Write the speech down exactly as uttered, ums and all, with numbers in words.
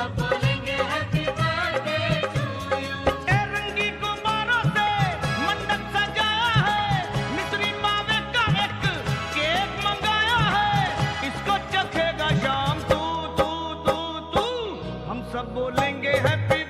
सब बोलेंगे हैप्पी।